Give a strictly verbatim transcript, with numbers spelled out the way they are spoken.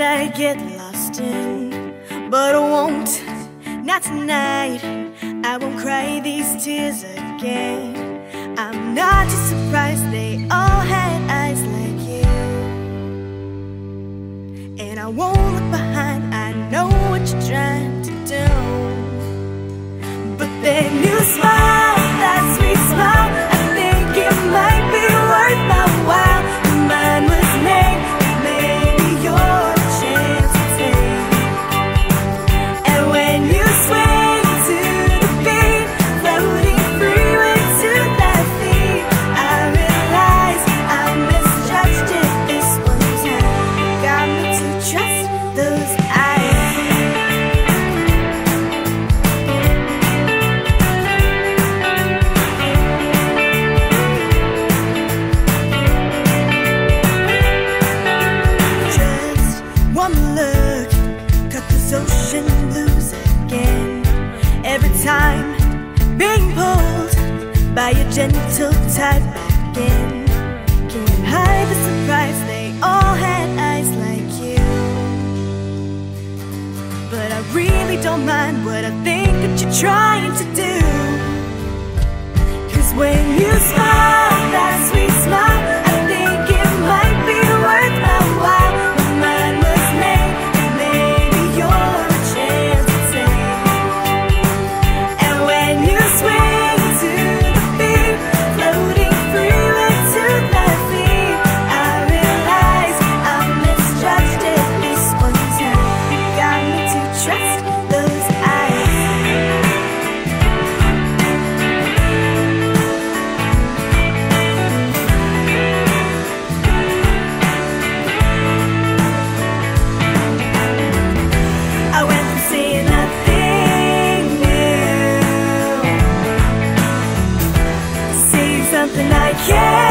kind I get lost in, but I won't, not tonight. I won't cry these tears again. I'm not too surprised they all had eyes like you. And I won't look behind, I know what you're trying to do. But then you smile, that sweet smile, I think it might be worth my while. Mine was made, maybe yours. By a gentle tide back in, can't hide the surprise. They all had eyes like you, but I really don't mind what I think that you're trying to do. 'Cause when you smile, that sweet smile, I think it might be worth my while. When mine was made, and maybe you're a chance to take. And when you swing yeah.